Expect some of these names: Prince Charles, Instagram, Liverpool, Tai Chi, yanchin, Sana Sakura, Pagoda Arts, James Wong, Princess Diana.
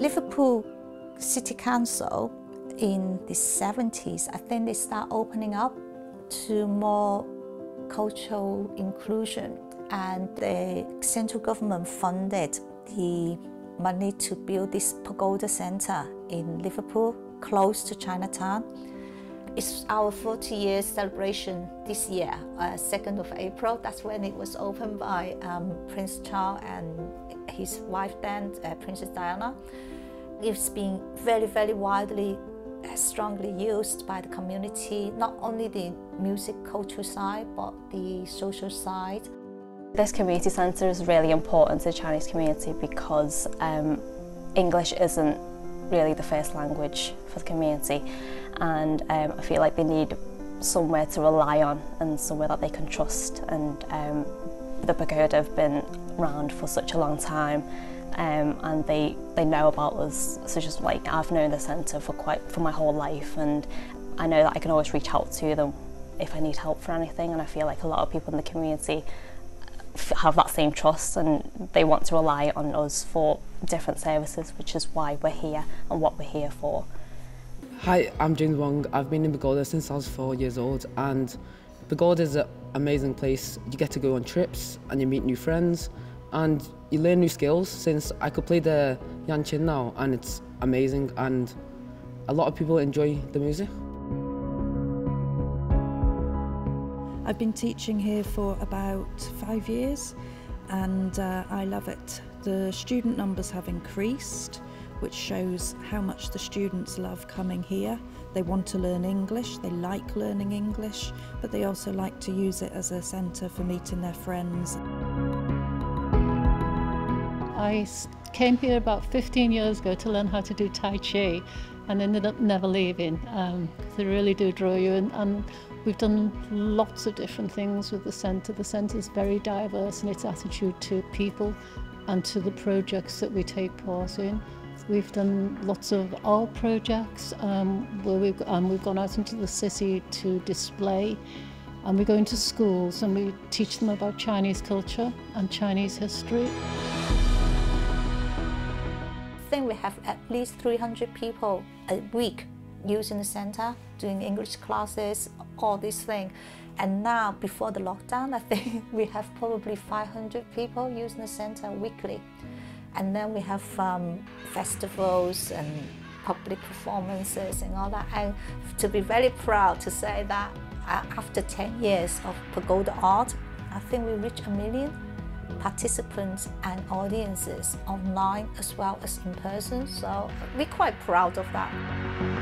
Liverpool City Council in the 70s, I think they start opening up to more cultural inclusion, and the central government funded the money to build this pagoda centre in Liverpool, close to Chinatown. It's our 40-year celebration this year, 2nd of April. That's when it was opened by Prince Charles and his wife then, Princess Diana. It's been very, very widely, strongly used by the community, not only the music culture side, but the social side. This community centre is really important to the Chinese community because English isn't really the first language for the community, and I feel like they need somewhere to rely on and somewhere that they can trust, and the pagoda have been around for such a long time, and they know about us. So just like I've known the centre for my whole life, and I know that I can always reach out to them if I need help for anything, and I feel like a lot of people in the community have that same trust, and they want to rely on us for different services, which is why we're here and what we're here for. Hi, I'm James Wong. I've been in Pagoda since I was 4 years old, and Pagoda is an amazing place. You get to go on trips and you meet new friends and you learn new skills, since I could play the yanchin now, and it's amazing, and a lot of people enjoy the music. I've been teaching here for about 5 years, and I love it. The student numbers have increased, which shows how much the students love coming here. They want to learn English, they like learning English, but they also like to use it as a centre for meeting their friends. I came here about 15 years ago to learn how to do Tai Chi, and ended up never leaving. They really do draw you in, and we've done lots of different things with the centre. The centre is very diverse in its attitude to people and to the projects that we take part in. We've done lots of art projects where we've gone out into the city to display, and we go into schools and we teach them about Chinese culture and Chinese history. I think we have at least 300 people a week using the centre, doing English classes, all these things. And now, before the lockdown, I think we have probably 500 people using the centre weekly. And then we have festivals and public performances and all that. And to be very proud to say that after 10 years of pagoda art, I think we reached 1 million. Participants and audiences online as well as in person, so we're quite proud of that.